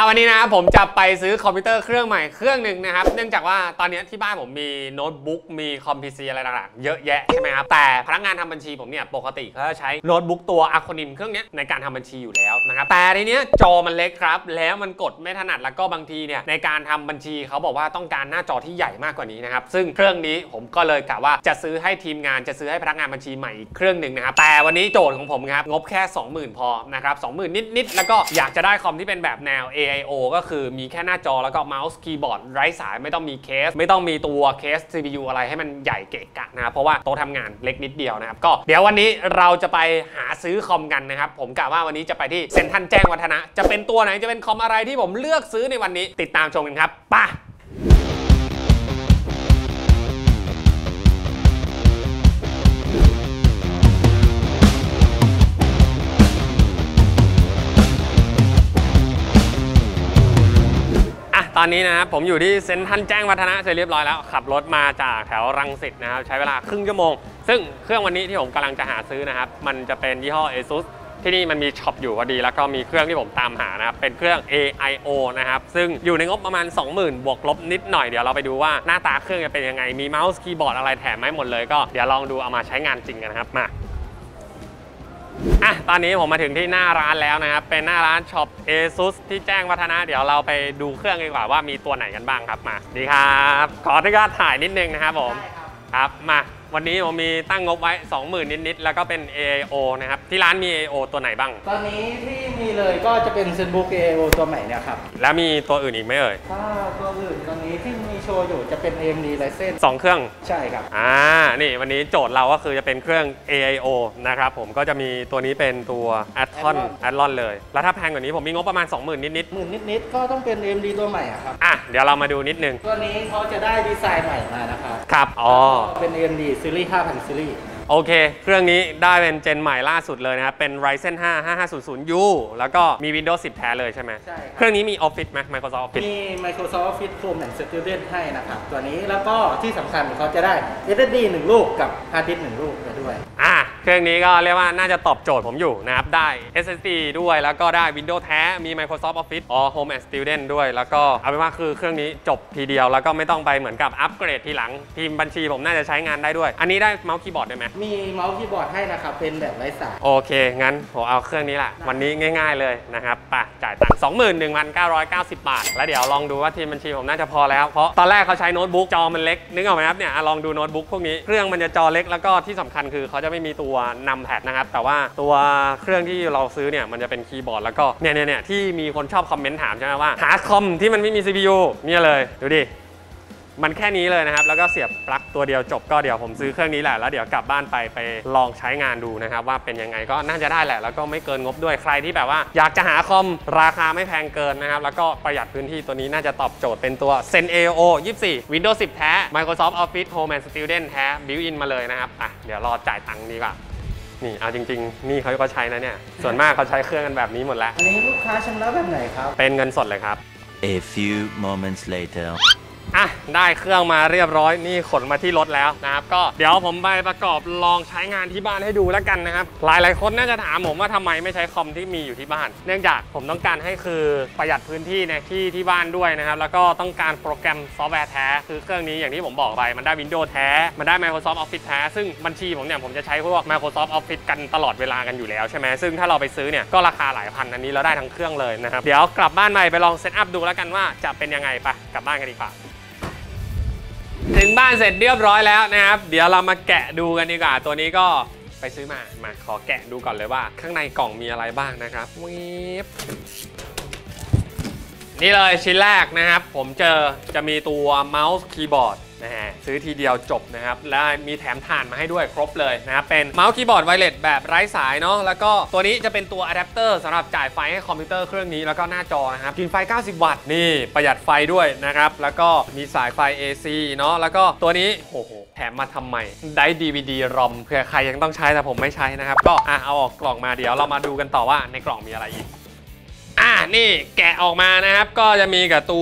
เอาวันนี้นะครับผมจะไปซื้อคอมพิวเตอร์เครื่องใหม่เครื่องหนึ่งนะครับเนื่องจากว่าตอนนี้ที่บ้านผมมีโน้ตบุ๊กมีคอมพิวเตอร์อะไรต่างๆเยอะแยะใช่ไหมครับแต่พนักงานทำบัญชีผมเนี่ยปกติเขาจะใช้โน้ตบุ๊กตัวอะคอนิมเครื่องนี้ในการทำบัญชีอยู่แล้วนะครับแต่ทีเนี้ยจอมันเล็กครับแล้วมันกดไม่ถนัดแล้วก็บางทีเนี่ยในการทำบัญชีเขาบอกว่าต้องการหน้าจอที่ใหญ่มากกว่านี้นะครับซึ่งเครื่องนี้ผมก็เลยกะว่าจะซื้อให้ทีมงานจะซื้อให้พนักงานบัญชีใหม่อีกเครื่องนึงนะครับแต่วันนี้โจทย์ของผมครับงบแค่ 20,000 พอนะครับ 20,000 นิดๆแล้วก็อยากจะได้คอมที่เป็นแบบแนวAIO ก็คือมีแค่หน้าจอแล้วก็เมาส์คีย์บอร์ดไร้สายไม่ต้องมีเคสไม่ต้องมีตัวเคส CPU อะไรให้มันใหญ่เกะกะนะครับเพราะว่าโต๊ะทำงานเล็กนิดเดียวนะครับก็เดี๋ยววันนี้เราจะไปหาซื้อคอมกันนะครับผมกะว่าวันนี้จะไปที่เซ็นทรัลแจ้งวัฒนะจะเป็นตัวไหนจะเป็นคอมอะไรที่ผมเลือกซื้อในวันนี้ติดตามชมกันครับป่ะตอนนี้นะครับผมอยู่ที่เซ็นทรัลแจ้งวัฒนะเสร็จเรียบร้อยแล้วขับรถมาจากแถวรังสิตนะครับใช้เวลาครึ่งชั่วโมงซึ่งเครื่องวันนี้ที่ผมกำลังจะหาซื้อนะครับมันจะเป็นยี่ห้อ Asus ที่นี่มันมีช็อปอยู่พอดีแล้วก็มีเครื่องที่ผมตามหานะครับเป็นเครื่อง AIO นะครับซึ่งอยู่ในงบประมาณ 20,000 บวกลบนิดหน่อยเดี๋ยวเราไปดูว่าหน้าตาเครื่องจะเป็นยังไงมีเมาส์คีย์บอร์ดอะไรแถมให้หมดเลยก็เดี๋ยวลองดูเอามาใช้งานจริงกันครับมาอ่ะตอนนี้ผมมาถึงที่หน้าร้านแล้วนะครับเป็นหน้าร้านช็อป ASUS ที่แจ้งวัฒนะเดี๋ยวเราไปดูเครื่องกันกว่าว่ามีตัวไหนกันบ้างครับมาดีครับขออนุญาตถ่ายนิดนึงนะครับผมครับมาวันนี้ผมมีตั้งงบไว้ 20,000 นิดๆแล้วก็เป็น AIO นะครับที่ร้านมี AIO ตัวไหนบ้างตอนนี้ที่มีเลยก็จะเป็น ZenBook AIO ตัวใหม่เนี่ยครับแล้วมีตัวอื่นอีกไหมเอ่ยตัวอื่นตอนนี้ที่มีโชว์อยู่จะเป็น AMD Ryzen 2 เครื่องใช่ครับนี่วันนี้โจทย์เราก็คือจะเป็นเครื่อง AIO นะครับผมก็จะมีตัวนี้เป็นตัว Athlon เลยแล้วถ้าแพงกว่านี้ผมมีงบประมาณ 20,000 นิดๆ นิดก็ต้องเป็น AMD ตัวใหม่ครับเดี๋ยวเรามาดูนิดนึงตัวนี้เขาจะได้ดีไซน์ใหม่มานะครับครับเป็น AMDซีรีส์ 5,000 ซีรีส์โอเคเครื่องนี้ได้เป็นเจนใหม่ล่าสุดเลยนะครับเป็น Ryzen 5 5500U แล้วก็มี Windows 10 แท้เลยใช่ไหมใช่เครื่องนี้มี Office ไหม Microsoft Office มี Microsoft Office Home and Student ให้นะครับตัวนี้แล้วก็ที่สำคัญเขาจะได้ SSD 1 ลูกกับ Hard Disk 1 ลูกมาด้วยเครื่องนี้ก็เรียกว่าน่าจะตอบโจทย์ผมอยู่นะครับได้ SSD ด้วยแล้วก็ได้ Windows แท้มี Microsoft Office Home and Student ด้วยแล้วก็เอาเป็นว่าคือเครื่องนี้จบทีเดียวแล้วก็ไม่ต้องไปเหมือนกับอัปเกรดทีหลังทีมบัญชีผมน่าจะใช้งานได้ด้วยอันนี้ได้เมาส์คีย์บอร์ดได้ไหมมีเมาส์คีย์บอร์ดให้นะครับเป็นแบบไร้สายโอเคงั้นผมเอาเครื่องนี้แหละวันนี้ง่ายๆเลยนะครับป่ะจ่ายตังค์ 21,990 บาทแล้วเดี๋ยวลองดูว่าทีมบัญชีผมน่าจะพอแล้วเพราะตอนแรกเขาใช้โน้ตบุ๊กจอมันเล็กนึกออกไหมครับเนี่ยลองดูโน้ตบุ๊กพวกนี้เครื่องมันจะจอเล็กแล้วก็ที่สำคัญคือเขาจะไม่มีตัวนำแพดนะครับแต่ว่าตัวเครื่องที่เราซื้อเนี่ยมันจะเป็นคีย์บอร์ดแล้วก็เนี่ยที่มีคนชอบคอมเมนต์ถามใช่ไหมว่าหาคอมที่มันไม่มี CPU เนี่ยเลยดูดิมันแค่นี้เลยนะครับแล้วก็เสียบปลั๊กตัวเดียวจบก็เดี๋ยวผมซื้อเครื่องนี้แหละแล้วเดี๋ยวกลับบ้านไปลองใช้งานดูนะครับว่าเป็นยังไงก็น่าจะได้แหละแล้วก็ไม่เกินงบด้วยใครที่แบบว่าอยากจะหาคอมราคาไม่แพงเกินนะครับแล้วก็ประหยัดพื้นที่ตัวนี้น่าจะตอบโจทย์เป็นตัว Zen AIO 24 Windows 10 แท้ Microsoft Office Home and Student แท้ Built-in มาเลยนะครับเดี๋ยวรอจ่ายตังค์ดีกว่านี่เอาจริงๆนี่เขาก็ใช้นะเนี่ยส่วนมากเขาใช้เครื่องกันแบบนี้หมดแล้วอันนี้ลูกค้าชำระแบบไหนครับเป็นเงินสดเลยครับ A few moments laterได้เครื่องมาเรียบร้อยนี่ขนมาที่รถแล้วนะครับก็เดี๋ยวผมไปประกอบลองใช้งานที่บ้านให้ดูแล้วกันนะครับหลายๆคนน่าจะถามผมว่าทำไมไม่ใช้คอมที่มีอยู่ที่บ้านเนื่องจากผมต้องการให้คือประหยัดพื้นที่ในที่บ้านด้วยนะครับแล้วก็ต้องการโปรแกรมซอฟต์แวร์แท้คือเครื่องนี้อย่างที่ผมบอกไปมันได้ Windows แท้มันได้ Microsoft Office แท้ซึ่งบัญชีผมเนี่ยผมจะใช้พวก Microsoft Office กันตลอดเวลากันอยู่แล้วใช่ไหมซึ่งถ้าเราไปซื้อเนี่ยก็ราคาหลายพันอันนี้เราได้ทั้งเครื่องเลยนะครับเดี๋ยวกลับบ้านไปลองเซตอัพดูแล้วกันว่าจะเป็นยังไงไปกลับบ้านกันดีกว่าถึงบ้านเสร็จเรียบร้อยแล้วนะครับเดี๋ยวเรามาแกะดูกันดีกว่าตัวนี้ก็ไปซื้อมาขอแกะดูก่อนเลยว่าข้างในกล่องมีอะไรบ้างนะครับนี่เลยชิ้นแรกนะครับผมเจอจะมีตัวเมาส์คีย์บอร์ดนะฮะซื้อทีเดียวจบนะครับและมีแถมถ่านมาให้ด้วยครบเลยนะครับเป็นเมาส์คีย์บอร์ดไวเลสแบบไร้สายเนาะแล้วก็ตัวนี้จะเป็นตัวอะแดปเตอร์สำหรับจ่ายไฟให้คอมพิวเตอร์เครื่องนี้แล้วก็หน้าจอนะครับกินไฟ90 วัตต์นี่ประหยัดไฟด้วยนะครับแล้วก็มีสายไฟ AC เนาะแล้วก็ตัวนี้โอ้โหแถมมาทำไมได้ DVD รอมเผื่อใครยังต้องใช้แต่ผมไม่ใช้นะครับก็เอาออกกล่องมาเดี๋ยวเรามาดูกันต่อว่าในกล่องมีอะไรอีกนี่แกะออกมานะครับก็จะมีกับตั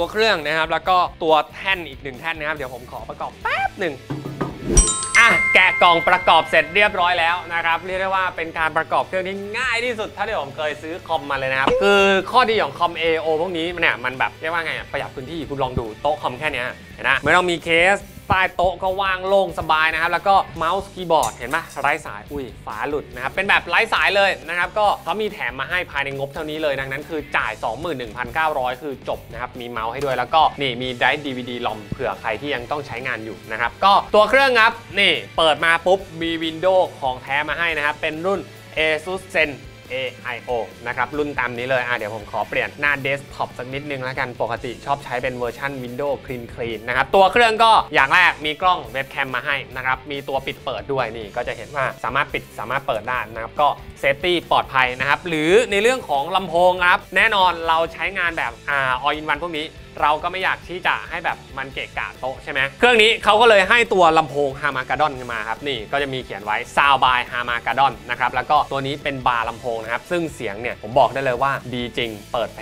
วเครื่องนะครับแล้วก็ตัวแท่นอีก1 แท่นนะครับเดี๋ยวผมขอประกอบแป๊บหนึ่ง แกะกล่องประกอบเสร็จเรียบร้อยแล้วนะครับเรียกได้ว่าเป็นการประกอบเครื่องที่ง่ายที่สุดถ้าที่ผมเคยซื้อคอมมาเลยนะครับคือข้อดีของคอม AO พวกนี้เนี่ยมันแบบเรียกว่าไงประหยัดพื้นที่คุณลองดูโต๊ะคอมแค่นี้นะไม่ต้องมีเคสใต้โต๊ะก็ว่างโล่งสบายนะครับแล้วก็เมาส์คีย์บอร์ดเห็นไหมไร้สายฝาหลุดนะครับเป็นแบบไร้สายเลยนะครับก็เขามีแถมมาให้ภายในงบเท่านี้เลยดังนั้นคือจ่าย 21,900 คือจบนะครับมีเมาส์ให้ด้วยแล้วก็นี่มีไดรฟ์ DVD ลอมเผื่อใครที่ยังต้องใช้งานอยู่นะครับก็ตัวเครื่องครับนี่เปิดมาปุ๊บมี Windows ของแท้มาให้นะครับเป็นรุ่น Asus Zen AIO นะครับรุ่นตามนี้เลยเดี๋ยวผมขอเปลี่ยนหน้าเดสก์ท็อปสักนิดนึงแล้วกันปกติชอบใช้เป็นเวอร์ชัน Windows Clean นะครับตัวเครื่องก็อย่างแรกมีกล้องเว็บแคมมาให้นะครับมีตัวปิดเปิดด้วยนี่ก็จะเห็นว่าสามารถปิดสามารถเปิดได้นะครับก็เซฟตี้ปลอดภัยนะครับหรือในเรื่องของลำโพงครับแน่นอนเราใช้งานแบบall in one พวกนี้เราก็ไม่อยากที่จะให้แบบมันเกะกะโต๊ะใช่ไหมเครื่องนี้เขาก็เลยให้ตัวลำโพงฮาร์มาการ์ดอนมาครับนี่ก็จะมีเขียนไว้ซาวบายฮาร์มาการ์ดอนนะครับแล้วก็ตัวนี้เป็นบาร์ลำโพงนะครับซึ่งเสียงเนี่ยผมบอกได้เลยว่าดีจริงเปิดเ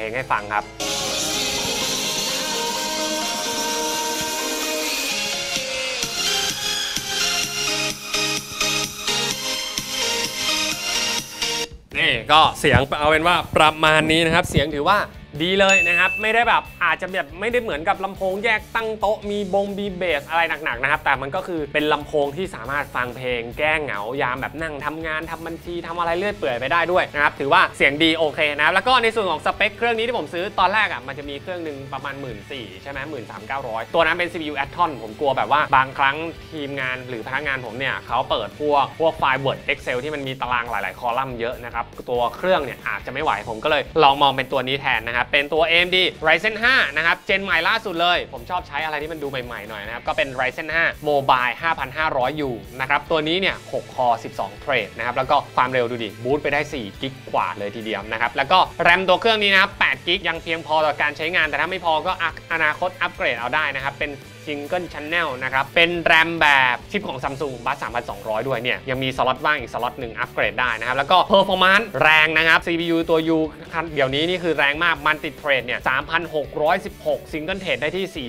พลงให้ฟังครับนี่ก็เสียงเอาเป็นว่าประมาณนี้นะครับเสียงถือว่าดีเลยนะครับไม่ได้แบบอาจจะแบบไม่ได้เหมือนกับลำโพงแยกตั้งโต๊ะมีบีเบสอะไรหนักๆนะครับแต่มันก็คือเป็นลำโพงที่สามารถฟังเพลงแก้เหงายามแบบนั่งทำงานทำบัญชีทำอะไรเลื่อยเปื่อยไปได้ด้วยนะครับถือว่าเสียงดีโอเคนะครับแล้วก็ในส่วนของสเปคเครื่องนี้ที่ผมซื้อตอนแรกมันจะมีเครื่องหนึ่งประมาณ 14,000 ใช่ไหม 13,900 ตัวนั้นเป็น CPU Athlon ผมกลัวแบบว่าบางครั้งทีมงานหรือพนักงานผมเนี่ยเขาเปิดพวกไฟล์ Word Excel ที่มันมีตารางหลายๆคอลัมน์เยอะนะครับตัวเครื่องเนี่ยอาจจะไม่ไหวผมก็เลยลองมองเป็นตัวนี้แทนนะครับเป็นตัว AMD Ryzen 5 นะครับเจนใหม่ล่าสุดเลยผมชอบใช้อะไรที่มันดูใหม่ๆหน่อยนะครับก็เป็น Ryzen 5 Mobile 5500U นะครับตัวนี้เนี่ย6คอร์12เทรดนะครับแล้วก็ความเร็วดูดิบูตไปได้4กิกกว่าเลยทีเดียวนะครับแล้วก็แรมตัวเครื่องนี้นะครับ8กิกยังเพียงพอต่อการใช้งานแต่ถ้าไม่พอก็อนาคตอัปเกรดเอาได้นะครับเป็นSingle Channel นะครับเป็นแรมแบบชิปของ Samsung บัส 3,200 ด้วยเนี่ยยังมีสล็อตว่างอีกสล็อตหนึ่งอัปเกรดได้นะครับแล้วก็ Performance แรงนะครับ CPU ตัว U เดี๋ยวนี้นี่คือแรงมากมันติดเทรดเนี่ย 3,616 Single Thread ได้ที่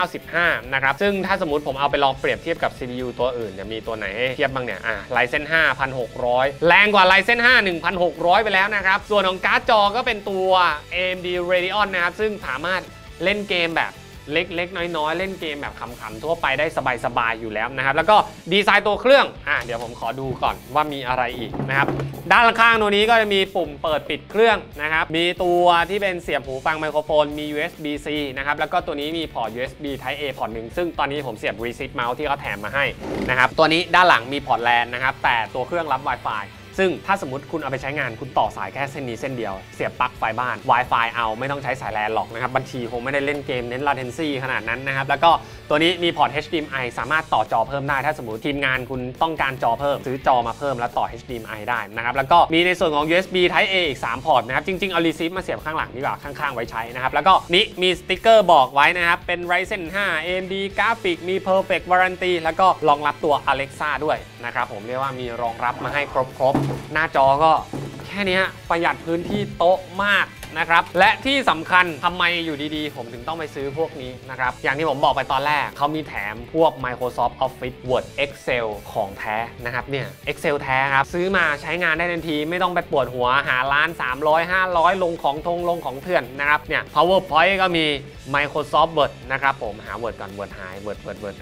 495 นะครับซึ่งถ้าสมมติผมเอาไปลองเปรียบเทียบกับ CPU ตัวอื่นจะมีตัวไหนให้เทียบบ้างเนี่ยRyzen 5 1,600 แรงกว่า Ryzen 5 1,600 ไปแล้วนะครับส่วนของการ์ดจอก็เป็นตัว AMD Radeon นะครับซึ่งสามารถเล่นเกมแบบเล็กๆน้อยๆเล่นเกมแบบขำๆทั่วไปได้สบายๆอยู่แล้วนะครับแล้วก็ดีไซน์ตัวเครื่องเดี๋ยวผมขอดูก่อนว่ามีอะไรอีกนะครับด้านข้างตัวนี้ก็จะมีปุ่มเปิดปิดเครื่องนะครับมีตัวที่เป็นเสียบหูฟังไมโครโฟนมี USB-C นะครับแล้วก็ตัวนี้มีพอร์ต USB Type A พอร์ตหนึ่งซึ่งตอนนี้ผมเสียบ Receive Mouse ที่เขาแถมมาให้นะครับตัวนี้ด้านหลังมีพอร์ต LAN นะครับแต่ตัวเครื่องรับ Wi-Fiซึ่งถ้าสมมติคุณเอาไปใช้งานคุณต่อสายแค่เส้นนี้เส้นเดียวเสียบปลั๊กไฟบ้าน Wi-Fi เอาไม่ต้องใช้สายแลนหรอกนะครับบัญชีคงไม่ได้เล่นเกมเน้น latency ขนาดนั้นนะครับแล้วก็ตัวนี้มีพอร์ต HDMI สามารถต่อจอเพิ่มได้ถ้าสมมติทีมงานคุณต้องการจอเพิ่มซื้อจอมาเพิ่มแล้วต่อ HDMI ได้นะครับแล้วก็มีในส่วนของ USB Type A อีก3พอร์ตนะครับจริงๆเอา receive มาเสียบข้างหลังดีกว่าข้างๆไว้ใช้นะครับแล้วก็นี้มีสติ๊กเกอร์บอกไว้นะครับเป็น Ryzen 5 AMD กราฟิกมี perfect warranty แล้วก็รองรับตัว Alexa ด้วยนะครับผมเรียกว่ามีรองรับมาให้ครบหน้าจอก็แค่นี้ประหยัดพื้นที่โต๊ะมากนะครับและที่สำคัญทำไมอยู่ดีๆผมถึงต้องไปซื้อพวกนี้นะครับอย่างที่ผมบอกไปตอนแรกเขามีแถมพวก Microsoft Office Word Excel ของแท้นะครับเนี่ย Excel แท้ครับซื้อมาใช้งานได้ทันทีไม่ต้องไปปวดหัวหาร้าน300 500ลงของเถื่อนนะครับเนี่ย PowerPoint ก็มี Microsoft Word นะครับผมหา Word ก่อน Word หาย Word Word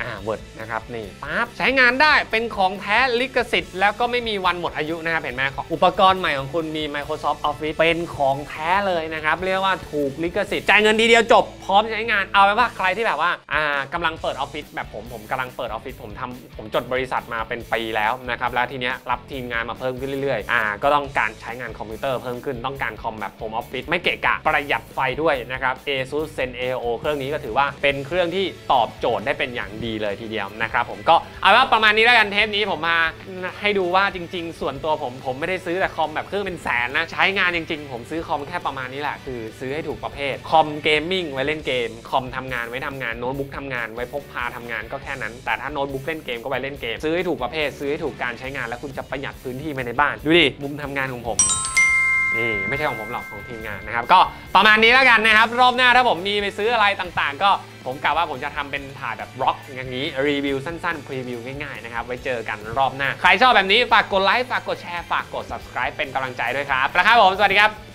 นะครับนี่ปั๊บใช้งานได้เป็นของแท้ลิขสิทธิ์แล้วก็ไม่มีวันหมดอายุนะครับเห็นไหมอุปกรณ์ใหม่ของคุณมี Microsoft Office เป็นของแท้เลยนะครับเรียกว่าถูกลิขสิทธิ์จ่ายเงินทีเดียวจบพร้อมใช้งานเอาไว้ว่าใครที่แบบว่ากำลังเปิดออฟฟิศแบบผมกำลังเปิดออฟฟิศผมจดบริษัทมาเป็นปีแล้วนะครับแล้วทีเนี้ยรับทีมงานมาเพิ่มขึ้นเรื่อยๆก็ต้องการใช้งานคอมพิวเตอร์เพิ่มขึ้นต้องการคอมแบบโฮมออฟฟิศไม่เกะกะประหยัดไฟด้วยนะครับ ASUS Zen AO เครื่องนี้ก็ถือว่าเป็นเครื่องที่ตอบโจทย์ได้เป็นอย่างดีเลยทีเดียวนะครับผมก็เอาว่าประมาณนี้แล้วกันเทปนี้ผมมาให้ดูว่าจริงๆส่วนตัวผมไม่ได้ซื้อแต่คอมแบบเครื่องเป็นแสนนะใช้งานจริงๆผมซื้อคอมแค่ประมาณนี้แหละคือซื้อให้ถูกประเภทคอมเกมมิ่งไว้เล่นเกมคอมทำงานไว้ทำงานโน้ตบุ๊กทำงานไว้พกพาทำงานก็แค่นั้นแต่ถ้าโน้ตบุ๊กเล่นเกมก็ไว้เล่นเกมซื้อให้ถูกประเภทซื้อให้ถูกการใช้งานแล้วคุณจะประหยัดพื้นที่ไปในบ้านดูดิมุมทำงานของผมนี่ไม่ใช่ของผมหรอกของทีมงานนะครับก็ประมาณนี้แล้วกันนะครับรอบหน้าถ้าผมมีไปซื้ออะไรต่างๆก็ ผมกล่าวว่าผมจะทำเป็นถ่ายแบบบล็อกอย่างนี้รีวิวสั้นๆพรีวิวง่ายๆนะครับไว้เจอกันรอบหน้าใครชอบแบบนี้ฝากกดไลค์ฝากกดแชร์ฝากกด Subscribe เป็นกำลังใจด้วยครับนะครับผมสวัสดีครับ